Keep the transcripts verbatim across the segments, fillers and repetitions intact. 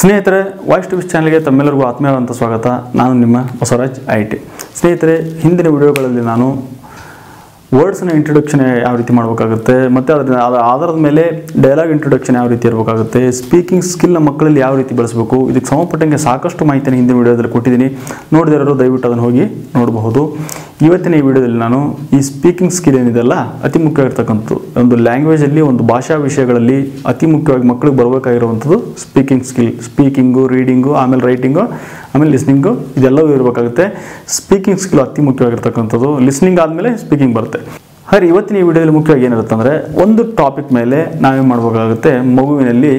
ಸ್ನೇಹಿತರೆ voice to ವಿಸ್ ಚಾನೆಲ್ಗೆ ತಮ್ಮೆಲ್ಲರಿಗೂ ಆತ್ಮೀಯವಾದಂತ ಸ್ವಾಗತ. ನಾನು ನಿಮ್ಮ ಬಸವರಾಜ್ ಐಟಿ. ಸ್ನೇಹಿತರೆ, ಹಿಂದಿನ ವಿಡಿಯೋಗಳಲ್ಲಿ ನಾನು ವರ್ಡ್ಸ್ನ ಇಂಟ್ರೊಡಕ್ಷನ್ ಯಾವ ರೀತಿ ಮಾಡಬೇಕಾಗುತ್ತೆ ಮತ್ತು ಅದರ ಆಧಾರದ ಮೇಲೆ ಡೈಲಾಗ್ ಇಂಟ್ರೊಡಕ್ಷನ್ ಯಾವ ರೀತಿ ಇರಬೇಕಾಗುತ್ತೆ, ಸ್ಪೀಕಿಂಗ್ ಸ್ಕಿಲ್ನ ಮಕ್ಕಳಲ್ಲಿ ಯಾವ ರೀತಿ ಬಳಸಬೇಕು, ಇದಕ್ಕೆ ಸಂಬಂಧಪಟ್ಟಂಗೆ ಸಾಕಷ್ಟು ಮಾಹಿತಿಯನ್ನು ಹಿಂದಿನ ವಿಡಿಯೋದಲ್ಲಿ ಕೊಟ್ಟಿದ್ದೀನಿ. ನೋಡಿದಿರೋರು ದಯವಿಟ್ಟು ಅದನ್ನು ಹೋಗಿ ನೋಡಬಹುದು. ಇವತ್ತಿನ ಈ ವಿಡಿಯೋದಲ್ಲಿ ನಾನು ಈ ಸ್ಪೀಕಿಂಗ್ ಸ್ಕಿಲ್ ಏನಿದೆಲ್ಲ ಅತಿ ಮುಖ್ಯವಾಗಿರ್ತಕ್ಕಂಥದ್ದು, ಒಂದು ಲ್ಯಾಂಗ್ವೇಜಲ್ಲಿ ಒಂದು ಭಾಷಾ ವಿಷಯಗಳಲ್ಲಿ ಅತಿ ಮುಖ್ಯವಾಗಿ ಮಕ್ಕಳಿಗೆ ಬರಬೇಕಾಗಿರುವಂಥದ್ದು ಸ್ಪೀಕಿಂಗ್ ಸ್ಕಿಲ್. ಸ್ಪೀಕಿಂಗು, ರೀಡಿಂಗು, ಆಮೇಲೆ ರೈಟಿಂಗು, ಆಮೇಲೆ ಲಿಸ್ನಿಂಗು, ಇದೆಲ್ಲವೂ ಇರಬೇಕಾಗುತ್ತೆ. ಸ್ಪೀಕಿಂಗ್ ಸ್ಕಿಲ್ ಅತಿ ಮುಖ್ಯವಾಗಿರ್ತಕ್ಕಂಥದ್ದು. ಲಿಸ್ನಿಂಗ್ ಆದಮೇಲೆ ಸ್ಪೀಕಿಂಗ್ ಬರುತ್ತೆ. ಹಾಗೆ ಇವತ್ತಿನ ಈ ವಿಡಿಯೋದಲ್ಲಿ ಮುಖ್ಯವಾಗಿ ಏನಿರುತ್ತೆ ಅಂದರೆ, ಒಂದು ಟಾಪಿಕ್ ಮೇಲೆ ನಾವೇನು ಮಾಡಬೇಕಾಗುತ್ತೆ, ಮಗುವಿನಲ್ಲಿ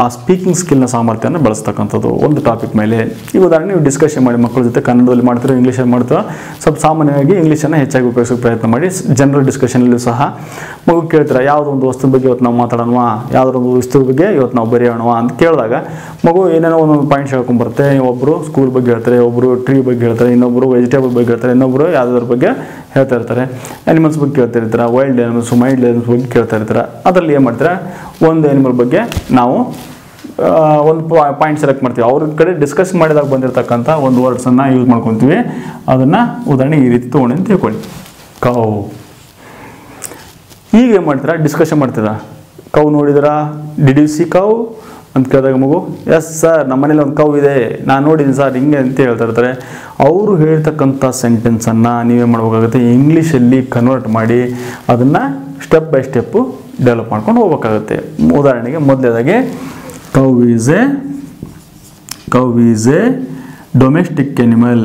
ಆ ಸ್ಪೀಕಿಂಗ್ ಸ್ಕಿಲ್ನ ಸಾಮರ್ಥ್ಯನ ಬಳಸ್ತಕ್ಕಂಥದ್ದು. ಒಂದು ಟಾಪಿಕ್ ಮೇಲೆ ಈ ಉದಾಹರಣೆ ನೀವು ಡಿಸ್ಕಷನ್ ಮಾಡಿ, ಮಕ್ಕಳ ಜೊತೆ ಕನ್ನಡದಲ್ಲಿ ಮಾಡ್ತೀರೋ ಇಂಗ್ಲೀಷಲ್ಲಿ ಮಾಡ್ತೀರೋ, ಸ್ವಲ್ಪ ಸಾಮಾನ್ಯವಾಗಿ ಇಂಗ್ಲೀಷನ್ನು ಹೆಚ್ಚಾಗಿ ಉಪಯೋಗಿಸೋಕ್ಕೆ ಪ್ರಯತ್ನ ಮಾಡಿ. ಜನರಲ್ ಡಿಸ್ಕಷನಲ್ಲೂ ಸಹ ಮಗು ಕೇಳ್ತಾರೆ, ಯಾವುದೋ ಒಂದು ವಸ್ತು ಬಗ್ಗೆ ಇವತ್ತು ನಾವು ಮಾತಾಡೋಣ, ಯಾವುದೋ ಒಂದು ವಸ್ತು ಬಗ್ಗೆ ಇವತ್ತು ನಾವು ಬರೆಯೋಣ ಅಂತ ಕೇಳಿದಾಗ ಮಗು ಏನೇನೋ ಒಂದೊಂದು ಪಾಯಿಂಟ್ಸ್ ಹೇಳ್ಕೊಂಡ್ಬರುತ್ತೆ. ಒಬ್ಬರು ಸ್ಕೂಲ್ ಬಗ್ಗೆ ಹೇಳ್ತಾರೆ, ಒಬ್ಬರು ಟ್ರೀ ಬಗ್ಗೆ ಹೇಳ್ತಾರೆ, ಇನ್ನೊಬ್ಬರು ವೆಜಿಟೇಬಲ್ ಬಗ್ಗೆ ಹೇಳ್ತಾರೆ, ಇನ್ನೊಬ್ಬರು ಯಾವುದಾದ್ರ ಬಗ್ಗೆ ಹೇಳ್ತಾ ಇರ್ತಾರೆ, ಆ್ಯನಿಮಲ್ಸ್ ಬಗ್ಗೆ ಕೇಳ್ತಾ ಇರ್ತಾರೆ, ವೈಲ್ಡ್ ಆ್ಯನಿಮಲ್ಸ್, ಮೈಲ್ಡ್ ಆ್ಯನಿಮಲ್ಸ್ ಬಗ್ಗೆ ಕೇಳ್ತಾ ಇರ್ತಾರೆ. ಅದರಲ್ಲಿ ಏನು ಮಾಡ್ತಾರೆ, ಒಂದು ಆ್ಯನಿಮಲ್ ಬಗ್ಗೆ ನಾವು ಒಂದು ಪಾಯಿಂಟ್ ಸೆಲೆಕ್ಟ್ ಮಾಡ್ತೀವಿ, ಅವ್ರ ಕಡೆ ಡಿಸ್ಕಸ್ ಮಾಡಿದಾಗ ಬಂದಿರತಕ್ಕಂಥ ಒಂದು ವರ್ಡ್ಸನ್ನು ಯೂಸ್ ಮಾಡ್ಕೊತೀವಿ. ಅದನ್ನು ಉದಾಹರಣೆಗೆ ಈ ರೀತಿ ತೊಗೊಂಡು ಅಂತ ತಿಳ್ಕೊಳ್ಳಿ, ಕೌ. ಈಗ ಏನು ಮಾಡ್ತೀರಾ, ಡಿಸ್ಕಷನ್ ಮಾಡ್ತೀರಾ, ಕೌ ನೋಡಿದಿರಾ, ಡಿಡ್ ಯು ಸಿ ಕೌ ಅಂತ ಕೇಳಿದಾಗ ಮಗು ಎಸ್ ಸರ್, ನಮ್ಮ ಮನೇಲಿ ಒಂದು ಕೌ ಇದೆ, ನಾನು ನೋಡಿದ್ದೀನಿ ಸರ್, ಹಿಂಗೆ ಅಂತ ಹೇಳ್ತಾ ಇರ್ತಾರೆ. ಅವರು ಹೇಳ್ತಕ್ಕಂಥ ಸೆಂಟೆನ್ಸನ್ನು ನೀವೇನು ಮಾಡಬೇಕಾಗುತ್ತೆ, ಇಂಗ್ಲೀಷಲ್ಲಿ ಕನ್ವರ್ಟ್ ಮಾಡಿ ಅದನ್ನು ಸ್ಟೆಪ್ ಬೈ ಸ್ಟೆಪ್ಪು ಡೆವಲಪ್ ಮಾಡ್ಕೊಂಡು ಹೋಗ್ಬೇಕಾಗುತ್ತೆ. ಉದಾಹರಣೆಗೆ ಮೊದಲೇದಾಗೆ, cow is a cow is a domestic animal,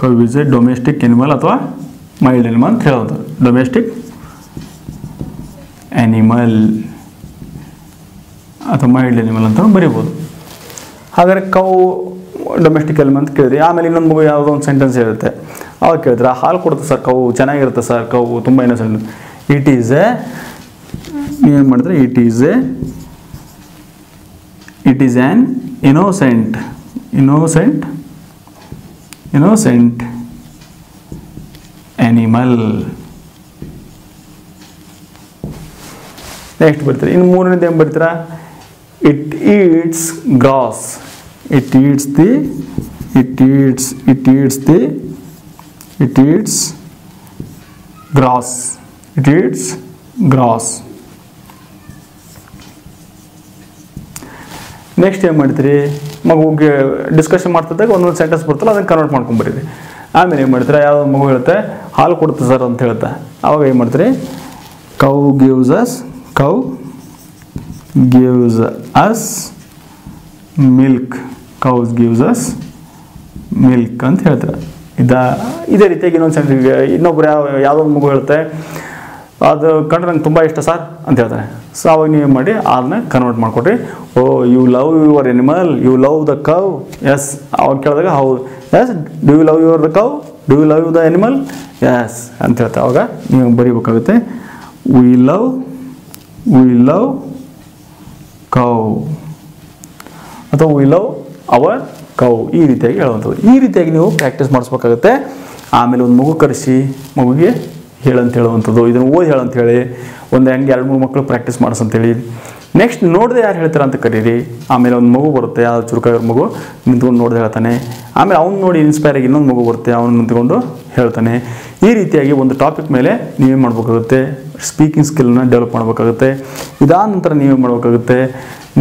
cow is a domestic animal ಅಥವಾ ಮೈಲ್ಡ್ ಎನಿಮಲ್ ಅಂತ ಹೇಳೋದು. ಡೊಮೆಸ್ಟಿಕ್ ಎನಿಮಲ್ ಅಥವಾ ಮೈಲ್ಡ್ ಎನಿಮಲ್ ಅಂತ ಬರಿಬೋದು. ಹಾಗಾದರೆ ಕೌ ಡೊಮೆಸ್ಟಿಕ್ ಎನಿಮಲ್ ಅಂತ ಕೇಳಿದ್ರಿ. ಆಮೇಲೆ ಇನ್ನೊಂದು ಮಗು ಯಾವುದೋ ಒಂದು ಸೆಂಟೆನ್ಸ್ ಇರುತ್ತೆ, ಅವಾಗ ಕೇಳಿದ್ರೆ ಹಾಲು ಕೊಡುತ್ತೆ ಸರ್ ಕೌ, ಚೆನ್ನಾಗಿರುತ್ತೆ ಸರ್ ಕೌ, ತುಂಬ ಇನ್ನೊಸೆಂಟ್. ಇಟ್ ಈಸ್ ಎ, ನೀವೇನು ಮಾಡಿದ್ರೆ, it is a it is an innocent innocent innocent animal. Next ಬರ್ತೀರಿ, ಇನ್ನು ಮೂರನೇದು ಏನು ಬರ್ತೀರಾ, it eats grass, it eats the it eats it eats the it eats grass it eats grass. Next ಏನು ಮಾಡ್ತೀರಿ, ಮಗುಗೆ ಡಿಸ್ಕಷನ್ ಮಾಡ್ತಿದ್ದಾಗ ಒಂದೊಂದು ಸೆಂಟೆನ್ಸ್ ಬರ್ತಲ್ಲ, ಅದನ್ನು ಕನ್ವರ್ಟ್ ಮಾಡ್ಕೊಂಡ್ಬರೀರಿ. ಆಮೇಲೆ ಏನು ಮಾಡ್ತೀರಾ, ಯಾವುದೋ ಮಗು ಹೇಳುತ್ತೆ ಹಾಲು ಕೊಡುತ್ತೆ ಸರ್ ಅಂತ ಹೇಳ್ತಾ, ಅವಾಗ ಏನು ಮಾಡ್ತೀರಿ, cow gives us cow gives us milk cows gives us milk ಅಂತ ಹೇಳ್ತಾರೆ. ಇದಾ ಇದೇ ರೀತಿಯಾಗಿ ಇನ್ನೊಂದು ಸೆಂಟೆನ್ಸ್, ಇನ್ನೊಬ್ರು ಯಾವ ಯಾವುದೋ ಒಂದು ಮಗು ಹೇಳುತ್ತೆ ಅದು ಕಂಡು ನಂಗೆ ತುಂಬ ಇಷ್ಟ ಸರ್ ಅಂತ ಹೇಳ್ತಾರೆ. ಸೊ ಅವಾಗ ನೀವೇನು ಮಾಡಿ ಅದನ್ನ ಕನ್ವರ್ಟ್ ಮಾಡಿಕೊಟ್ರಿ, oh you love your animal, you love the cow, yes. ಅವಾಗ ಕೇಳಿದಾಗ ಹೌದು, yes do you love your the cow, do you love the animal, yes ಅಂತ ಹೇಳ್ತಾರೆ. ಅವಾಗ ನೀವು ಬರೀಬೇಕಾಗುತ್ತೆ, we love we love cow ಅಥವಾ ವಿ ಲವ್ ಅವರ್ ಕೌ, ಈ ರೀತಿಯಾಗಿ ಹೇಳುವಂಥದ್ದು. ಈ ರೀತಿಯಾಗಿ ನೀವು ಪ್ರಾಕ್ಟೀಸ್ ಮಾಡಿಸ್ಬೇಕಾಗುತ್ತೆ. ಆಮೇಲೆ ಒಂದು ಮಗು ಕರೆಸಿ ಮಗುಗೆ ಹೇಳಂತ ಹೇಳುವಂಥದ್ದು, ಇದನ್ನು ಓದಿ ಹೇಳಂತ ಹೇಳಿ, ಒಂದು ಹಂಗೆ ಎರಡು ಮೂರು ಮಕ್ಕಳು ಪ್ರಾಕ್ಟೀಸ್ ಮಾಡಿಸಂತೇಳಿ. ನೆಕ್ಸ್ಟ್ ನೋಡದೆ ಯಾರು ಹೇಳ್ತಾರೆ ಅಂತ ಕರೀರಿ. ಆಮೇಲೆ ಒಂದು ಮಗು ಬರುತ್ತೆ, ಯಾವ ಚುರುಕಾಗಿರೋ ಮಗು ನಿಂತ್ಕೊಂಡು ನೋಡ್ದೆ ಹೇಳ್ತಾನೆ. ಆಮೇಲೆ ಅವ್ನು ನೋಡಿ ಇನ್ಸ್ಪೈರ್ ಆಗಿ ಇನ್ನೊಂದು ಮಗು ಬರುತ್ತೆ, ಅವ್ನು ನಿಂತ್ಕೊಂಡು ಹೇಳ್ತಾನೆ. ಈ ರೀತಿಯಾಗಿ ಒಂದು ಟಾಪಿಕ್ ಮೇಲೆ ನೀವೇನು ಮಾಡಬೇಕಾಗುತ್ತೆ, ಸ್ಪೀಕಿಂಗ್ ಸ್ಕಿಲ್ನ ಡೆವಲಪ್ ಮಾಡಬೇಕಾಗುತ್ತೆ. ಇದಾದ ನಂತರ ನೀವೇನು ಮಾಡಬೇಕಾಗುತ್ತೆ,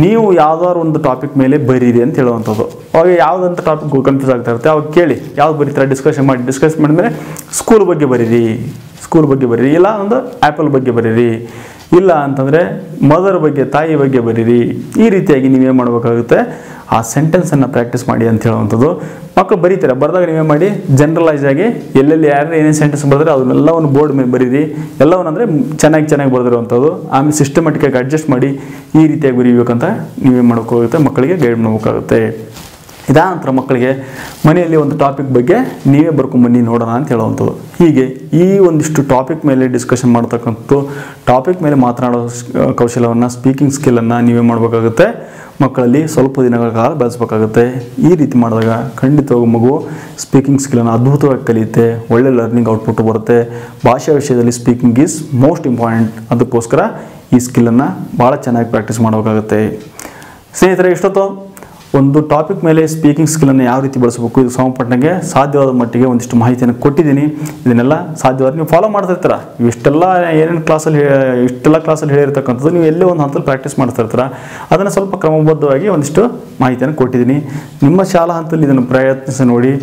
ನೀವು ಯಾವ್ದಾದ್ರು ಒಂದು ಟಾಪಿಕ್ ಮೇಲೆ ಬರೀರಿ ಅಂತ ಹೇಳುವಂಥದ್ದು. ಅವಾಗ ಯಾವುದಂಥ ಟಾಪಿಕ್ ಕನ್ಫ್ಯೂಸ್ ಆಗ್ತಾ ಇರುತ್ತೆ, ಅವಾಗ ಕೇಳಿ ಯಾವ್ದು ಬರೀತಾರೆ, ಡಿಸ್ಕಷನ್ ಮಾಡಿ. ಡಿಸ್ಕಸ್ ಮಾಡಿದ್ಮೇಲೆ ಸ್ಕೂಲ್ ಬಗ್ಗೆ ಬರೀರಿ, ಸ್ಕೂಲ್ ಬಗ್ಗೆ ಬರೀರಿ, ಇಲ್ಲ ಒಂದು ಆ್ಯಪಲ್ ಬಗ್ಗೆ ಬರೀರಿ, ಇಲ್ಲ ಅಂತಂದರೆ ಮದರ್ ಬಗ್ಗೆ, ತಾಯಿ ಬಗ್ಗೆ ಬರೀರಿ. ಈ ರೀತಿಯಾಗಿ ನೀವೇನು ಮಾಡಬೇಕಾಗುತ್ತೆ, ಆ ಸೆಂಟೆನ್ಸನ್ನು ಪ್ರಾಕ್ಟೀಸ್ ಮಾಡಿ ಅಂತ ಹೇಳುವಂಥದ್ದು. ಮಕ್ಕಳು ಬರೀತಾರೆ, ಬರೆದಾಗ ನೀವೇನು ಮಾಡಿ ಜನರಲೈಸ್ ಆಗಿ ಎಲ್ಲೆಲ್ಲಿ ಯಾರು ಏನೇನು ಸೆಂಟೆನ್ಸ್ ಬರೆದ್ರೆ ಅದನ್ನೆಲ್ಲವನ್ನು ಬೋರ್ಡ್ ಮೇಲೆ ಬರೀರಿ. ಎಲ್ಲವನ್ನಂದರೆ ಚೆನ್ನಾಗಿ ಚೆನ್ನಾಗಿ ಬರೆದಿರುವಂಥದ್ದು. ಆಮೇಲೆ ಸಿಸ್ಟಮೆಟಿಕ್ಕಾಗಿ ಅಡ್ಜಸ್ಟ್ ಮಾಡಿ ಈ ರೀತಿಯಾಗಿ ಬರೀಬೇಕಂತ ನೀವೇನು ಮಾಡೋಕ್ಕಾಗುತ್ತೆ, ಮಕ್ಕಳಿಗೆ ಗೈಡ್ ಮಾಡಬೇಕಾಗುತ್ತೆ. ಇದಾದ ನಂತರ ಮಕ್ಕಳಿಗೆ ಮನೆಯಲ್ಲಿ ಒಂದು ಟಾಪಿಕ್ ಬಗ್ಗೆ ನೀವೇ ಬರ್ಕೊಂಬನ್ನಿ ನೋಡೋಣ ಅಂತ ಹೇಳುವಂಥದ್ದು. ಹೀಗೆ ಈ ಒಂದಿಷ್ಟು ಟಾಪಿಕ್ ಮೇಲೆ ಡಿಸ್ಕಷನ್ ಮಾಡ್ತಕ್ಕಂಥದ್ದು, ಟಾಪಿಕ್ ಮೇಲೆ ಮಾತನಾಡೋ ಕೌಶಲ್ಯವನ್ನು, ಸ್ಪೀಕಿಂಗ್ ಸ್ಕಿಲ್ಲನ್ನು ನೀವೇ ಮಾಡಬೇಕಾಗುತ್ತೆ. ಮಕ್ಕಳಲ್ಲಿ ಸ್ವಲ್ಪ ದಿನಗಳ ಕಾಲ ಬೆಳೆಸಬೇಕಾಗುತ್ತೆ. ಈ ರೀತಿ ಮಾಡಿದಾಗ ಖಂಡಿತವಾಗಿ ಮಗು ಸ್ಪೀಕಿಂಗ್ ಸ್ಕಿಲ್ಲನ್ನು ಅದ್ಭುತವಾಗಿ ಕಲಿಯುತ್ತೆ, ಒಳ್ಳೆ ಲರ್ನಿಂಗ್ ಔಟ್ಪುಟ್ ಬರುತ್ತೆ. ಭಾಷಾ ವಿಷಯದಲ್ಲಿ ಸ್ಪೀಕಿಂಗ್ ಈಸ್ ಮೋಸ್ಟ್ ಇಂಪಾರ್ಟೆಂಟ್. ಅದಕ್ಕೋಸ್ಕರ ಈ ಸ್ಕಿಲ್ಲನ್ನು ಭಾಳ ಚೆನ್ನಾಗಿ ಪ್ರಾಕ್ಟೀಸ್ ಮಾಡಬೇಕಾಗುತ್ತೆ. ಸ್ನೇಹಿತರೆ, ಇಷ್ಟೊತ್ತು ಒಂದು ಟಾಪಿಕ್ ಮೇಲೆ ಸ್ಪೀಕಿಂಗ್ ಸ್ಕಿಲ್ ಅನ್ನು ಯಾವ ರೀತಿ ಬಳಸಬೇಕು ಇದು ಸಂಪರ್ಕಣಗೆ ಸಾಧ್ಯವಾದ ಮಟ್ಟಿಗೆ ಒಂದಿಷ್ಟು ಮಾಹಿತಿಯನ್ನು ಕೊಟ್ಟಿದ್ದೀನಿ ಇದನ್ನೆಲ್ಲ ಸಾಧ್ಯವಾದ ನೀವು ಫಾಲೋ ಮಾಡ್ತಾ ಇರ್ತೀರ ಇಷ್ಟೆಲ್ಲ ಏನೇನ್ ಕ್ಲಾಸ್ ಅಲ್ಲಿ ಇಷ್ಟೆಲ್ಲ ಕ್ಲಾಸ್ ಅಲ್ಲಿ ಹೇಳಿರತಕ್ಕಂತದ್ದು ನೀವು ಎಲ್ಲೆ ಒಂದು ಹಂತದಲ್ಲಿ ಪ್ರಾಕ್ಟೀಸ್ ಮಾಡ್ತಾ ಇರ್ತೀರ ಅದನ್ನ ಸ್ವಲ್ಪ ಕ್ರಮಬದ್ಧವಾಗಿ ಒಂದಿಷ್ಟು ಮಾಹಿತಿಯನ್ನು ಕೊಟ್ಟಿದ್ದೀನಿ ನಿಮ್ಮ ಶಾಲಾ ಹಂತದಲ್ಲಿ ಇದನ್ನು ಪ್ರಯತ್ನಿಸಿ ನೋಡಿ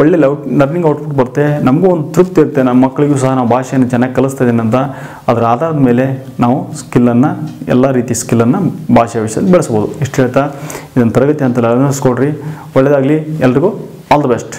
ಒಳ್ಳೆ ಲರ್ನಿಂಗ್ ಔಟ್ಪುಟ್ ಬರುತ್ತೆ ನಮಗೂ ಒಂದು ತೃಪ್ತಿ ಇರುತ್ತೆ ನಮ್ಮ ಮಕ್ಕಳಿಗೂ ಸಹ ನಾವು ಭಾಷೆಯನ್ನು ಚೆನ್ನಾಗಿ ಕಲಿಸ್ತಾ ಇದ್ದೀನಿ ಅಂತ ಅದರ ಆಧಾರದ ಮೇಲೆ ನಾವು ಸ್ಕಿಲ್ ಅನ್ನು ಎಲ್ಲ ರೀತಿ ಸ್ಕಿಲ್ ಅನ್ನು ಭಾಷೆ ವಿಷಯದಲ್ಲಿ ಬೆಳೆಸಬಹುದು ಇಷ್ಟ ಹೇಳ್ತಾ ಇದನ್ನ ತರಗತಿ ಅಂತ ಅನುಸರಿಸಿಕೊಳ್ಳಿ ಒಳ್ಳೆಯದಾಗಲಿ ಎಲ್ಲರಿಗೂ ಆಲ್ ದಿ ಬೆಸ್ಟ್